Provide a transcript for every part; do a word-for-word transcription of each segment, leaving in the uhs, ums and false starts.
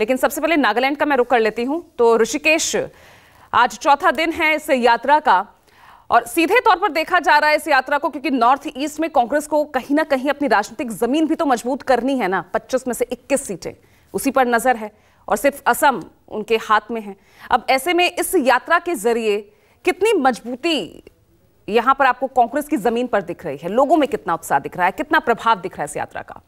लेकिन सबसे पहले नागालैंड का मैं रुक कर लेती हूं। तो ऋषिकेश, आज चौथा दिन है इस यात्रा का और सीधे तौर पर देखा जा रहा है इस यात्रा को, क्योंकि नॉर्थ ईस्ट में कांग्रेस को कहीं ना कहीं अपनी राजनीतिक जमीन भी तो मजबूत करनी है ना। पच्चीस में से इक्कीस सीटें उसी पर नजर है और सिर्फ असम उनके हाथ में है। अब ऐसे में इस यात्रा के जरिए कितनी मजबूती यहां पर आपको कांग्रेस की जमीन पर दिख रही है, लोगों में कितना उत्साह दिख रहा है, कितना प्रभाव दिख रहा है इस यात्रा का?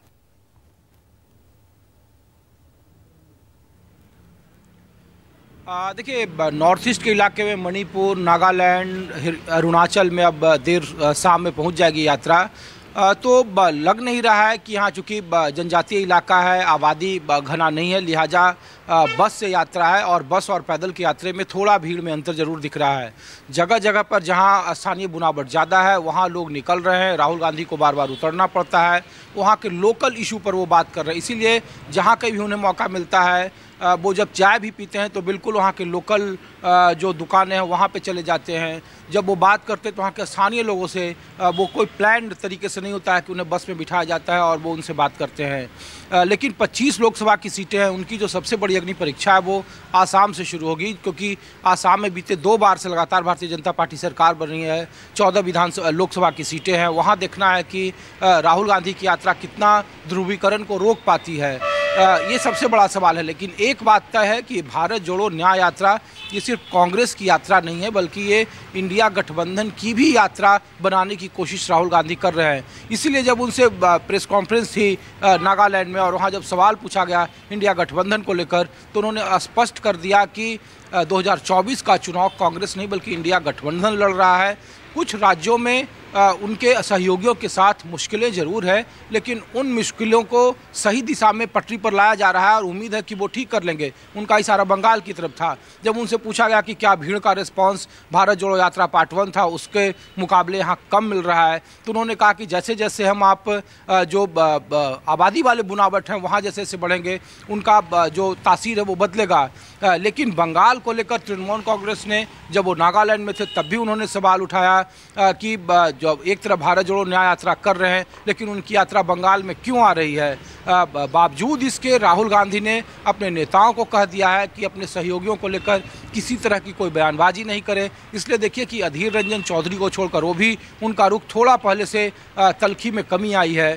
देखिए, नॉर्थ ईस्ट के इलाके में मणिपुर, नागालैंड, अरुणाचल में अब देर शाम में पहुंच जाएगी यात्रा। तो लग नहीं रहा है कि यहाँ, चूँकि जनजातीय इलाका है, आबादी घना नहीं है, लिहाजा बस से यात्रा है और बस और पैदल की यात्रा में थोड़ा भीड़ में अंतर जरूर दिख रहा है। जगह जगह पर जहाँ स्थानीय बुनावट ज़्यादा है वहाँ लोग निकल रहे हैं। राहुल गांधी को बार बार उतरना पड़ता है, वहाँ के लोकल इशू पर वो बात कर रहे हैं। इसीलिए जहाँ कहीं भी उन्हें मौका मिलता है वो जब चाय भी पीते हैं तो बिल्कुल वहाँ के लोकल जो दुकानें हैं वहाँ पे चले जाते हैं। जब वो बात करते हैं तो वहाँ के स्थानीय लोगों से, वो कोई प्लान्ड तरीके से नहीं होता है कि उन्हें बस में बिठाया जाता है और वो उनसे बात करते हैं। लेकिन पच्चीस लोकसभा की सीटें हैं, उनकी जो सबसे बड़ी अग्नि परीक्षा है वो आसाम से शुरू होगी, क्योंकि आसाम में बीते दो बार से लगातार भारतीय जनता पार्टी सरकार बन रही है। चौदह विधानसभा लोकसभा की सीटें हैं, वहाँ देखना है कि राहुल गांधी की यात्रा कितना ध्रुवीकरण को रोक पाती है, ये सबसे बड़ा सवाल है। लेकिन एक बात तय है कि भारत जोड़ो न्याय यात्रा ये सिर्फ कांग्रेस की यात्रा नहीं है, बल्कि ये इंडिया गठबंधन की भी यात्रा बनाने की कोशिश राहुल गांधी कर रहे हैं। इसीलिए जब उनसे प्रेस कॉन्फ्रेंस थी नागालैंड में और वहाँ जब सवाल पूछा गया इंडिया गठबंधन को लेकर, तो उन्होंने स्पष्ट कर दिया कि दो हज़ार चौबीस का चुनाव कांग्रेस नहीं बल्कि इंडिया गठबंधन लड़ रहा है। कुछ राज्यों में आ, उनके सहयोगियों के साथ मुश्किलें ज़रूर हैं, लेकिन उन मुश्किलों को सही दिशा में पटरी पर लाया जा रहा है और उम्मीद है कि वो ठीक कर लेंगे। उनका इशारा बंगाल की तरफ था। जब उनसे पूछा गया कि क्या भीड़ का रिस्पांस भारत जोड़ो यात्रा पार्ट वन था उसके मुकाबले यहाँ कम मिल रहा है, तो उन्होंने कहा कि जैसे जैसे हम आप जो आबादी वाले बुनावट हैं वहाँ जैसे जैसे बढ़ेंगे उनका जो तासीर है वो बदलेगा। लेकिन बंगाल को लेकर तृणमूल कांग्रेस ने, जब वो नागालैंड में थे तब भी उन्होंने सवाल उठाया कि जो एक तरफ भारत जोड़ो न्याय यात्रा कर रहे हैं लेकिन उनकी यात्रा बंगाल में क्यों आ रही है। बावजूद इसके राहुल गांधी ने अपने नेताओं को कह दिया है कि अपने सहयोगियों को लेकर किसी तरह की कोई बयानबाजी नहीं करें। इसलिए देखिए कि अधीर रंजन चौधरी को छोड़कर वो भी, उनका रुख थोड़ा पहले से तल्खी में कमी आई है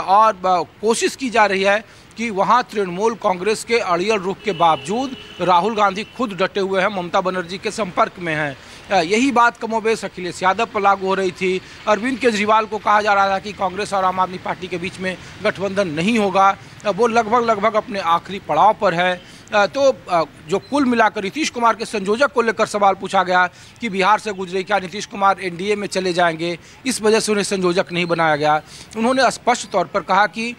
और कोशिश की जा रही है कि वहाँ तृणमूल कांग्रेस के अड़ियल रुख के बावजूद राहुल गांधी खुद डटे हुए हैं, ममता बनर्जी के संपर्क में हैं। यही बात कमोबेश अखिलेश यादव पर लागू हो रही थी। अरविंद केजरीवाल को कहा जा रहा था कि कांग्रेस और आम आदमी पार्टी के बीच में गठबंधन नहीं होगा, वो लगभग लगभग अपने आखिरी पड़ाव पर है। तो जो कुल मिलाकर नीतीश कुमार के संयोजक को लेकर सवाल पूछा गया कि बिहार से गुजरे, क्या नीतीश कुमार एनडीए में चले जाएंगे, इस वजह से उन्हें संयोजक नहीं बनाया गया। उन्होंने स्पष्ट तौर पर कहा कि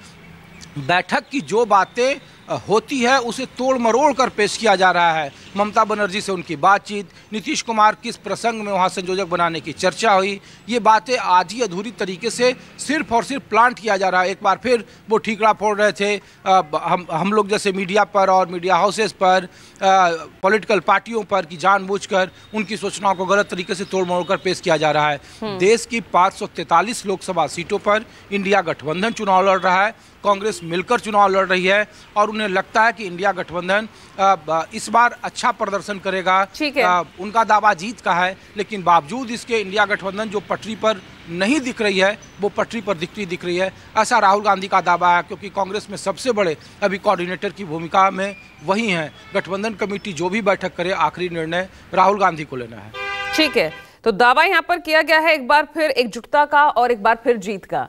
बैठक की जो बातें होती है उसे तोड़ मरोड़ कर पेश किया जा रहा है। ममता बनर्जी से उनकी बातचीत, नीतीश कुमार किस प्रसंग में वहाँ संयोजक बनाने की चर्चा हुई, ये बातें आधी अधूरी तरीके से सिर्फ और सिर्फ प्लांट किया जा रहा है। एक बार फिर वो ठीकरा फोड़ रहे थे, आ, हम हम लोग जैसे मीडिया पर और मीडिया हाउसेस पर, पॉलिटिकल पार्टियों पर, कि जानबूझकर उनकी सूचनाओं को गलत तरीके से तोड़ मरोड़ कर पेश किया जा रहा है। देश की पाँच सौ तैंतालीस लोकसभा सीटों पर इंडिया गठबंधन चुनाव लड़ रहा है, कांग्रेस मिलकर चुनाव लड़ रही है और उन्हें लगता है कि इंडिया गठबंधन इस बार अच्छा प्रदर्शन करेगा। उनका दावा जीत का है, लेकिन बावजूद इसके इंडिया गठबंधन जो पटरी पर नहीं दिख रही है वो पटरी पर दिखती दिख रही है, ऐसा राहुल गांधी का दावा है। क्योंकि कांग्रेस में सबसे बड़े अभी कोऑर्डिनेटर की भूमिका में वही हैं। गठबंधन कमेटी जो भी बैठक करे, आखिरी निर्णय राहुल गांधी को लेना है। ठीक है, तो दावा यहाँ पर किया गया है एक बार फिर एकजुटता का और एक बार फिर जीत का।